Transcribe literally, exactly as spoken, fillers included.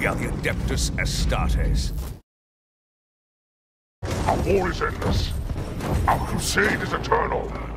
We are the Adeptus Astartes. Our war is endless. Our crusade is eternal.